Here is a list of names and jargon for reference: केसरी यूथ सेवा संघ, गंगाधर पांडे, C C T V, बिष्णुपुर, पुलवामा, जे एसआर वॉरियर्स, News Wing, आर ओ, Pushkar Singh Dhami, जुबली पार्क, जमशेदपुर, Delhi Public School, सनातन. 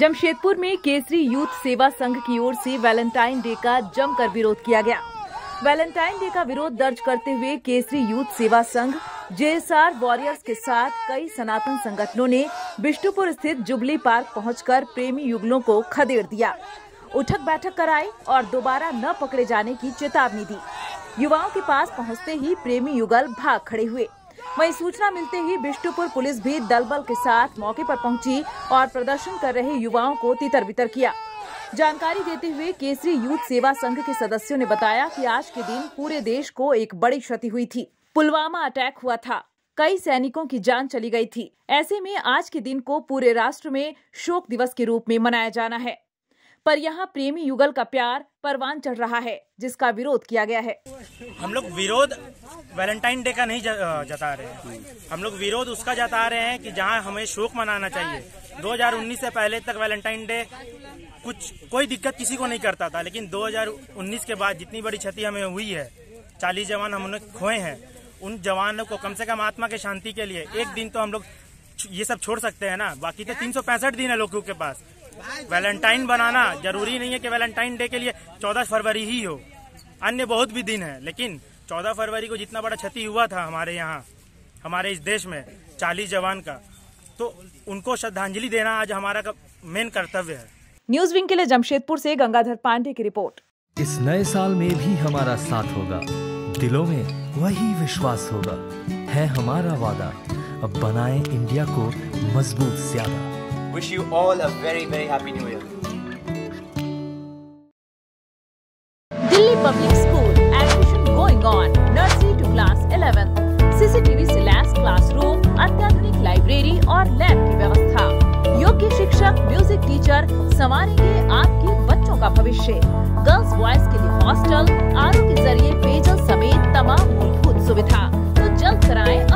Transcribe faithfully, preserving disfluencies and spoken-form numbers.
जमशेदपुर में केसरी यूथ सेवा संघ की ओर से वैलेंटाइन डे का जमकर विरोध किया गया। वैलेंटाइन डे का विरोध दर्ज करते हुए केसरी यूथ सेवा संघ जे एसआर वॉरियर्स के साथ कई सनातन संगठनों ने बिष्णुपुर स्थित जुबली पार्क पहुंचकर प्रेमी युगलों को खदेड़ दिया, उठक बैठक कराई और दोबारा न पकड़े जाने की चेतावनी दी। युवाओं के पास पहुंचते ही प्रेमी युगल भाग खड़े हुए। वहीं सूचना मिलते ही बिष्णुपुर पुलिस भी दलबल के साथ मौके पर पहुंची और प्रदर्शन कर रहे युवाओं को तितर बितर किया। जानकारी देते हुए केसरी यूथ सेवा संघ के सदस्यों ने बताया कि आज के दिन पूरे देश को एक बड़ी क्षति हुई थी। पुलवामा अटैक हुआ था, कई सैनिकों की जान चली गई थी। ऐसे में आज के दिन को पूरे राष्ट्र में शोक दिवस के रूप में मनाया जाना है, पर यहाँ प्रेमी युगल का प्यार परवान चढ़ रहा है, जिसका विरोध किया गया है। हम लोग विरोध वैलेंटाइन डे का नहीं जता रहे हैं, हम लोग विरोध उसका जता रहे हैं कि जहाँ हमें शोक मनाना चाहिए। दो हज़ार उन्नीस से पहले तक वैलेंटाइन डे कुछ कोई दिक्कत किसी को नहीं करता था, लेकिन दो हज़ार उन्नीस के बाद जितनी बड़ी क्षति हमें हुई है, चालीस जवान हमने खोए हैं, उन जवानों को कम से कम आत्मा के शांति के लिए एक दिन तो हम लोग ये सब छोड़ सकते हैं ना। बाकी तो तीन सौ पैंसठ दिन है लोगों के पास। वैलेंटाइन बनाना जरूरी नहीं है कि वैलेंटाइन डे के लिए चौदह फरवरी ही हो, अन्य बहुत भी दिन है। लेकिन चौदह फरवरी को जितना बड़ा क्षति हुआ था हमारे यहाँ, हमारे इस देश में चालीस जवान का, तो उनको श्रद्धांजलि देना आज हमारा मेन कर्तव्य है। न्यूज विंग के लिए जमशेदपुर से गंगाधर पांडे की रिपोर्ट। इस नए साल में भी हमारा साथ होगा, दिलों में वही विश्वास होगा, है हमारा वादा। अब बनाए इंडिया को मजबूत ज्यादा। Wish you all a very very happy new year. Delhi Public School admission going on nursery to class eleven. C C T V से लैस क्लासरूम, अत्याधुनिक लाइब्रेरी और लैब की व्यवस्था। योग्य शिक्षक, म्यूजिक टीचर संवारेंगे आपके बच्चों का भविष्य। गर्ल्स बॉयज के लिए हॉस्टल, आर ओ के जरिए पेयजल समेत तमाम मूलभूत सुविधा। तो जल्द कराएं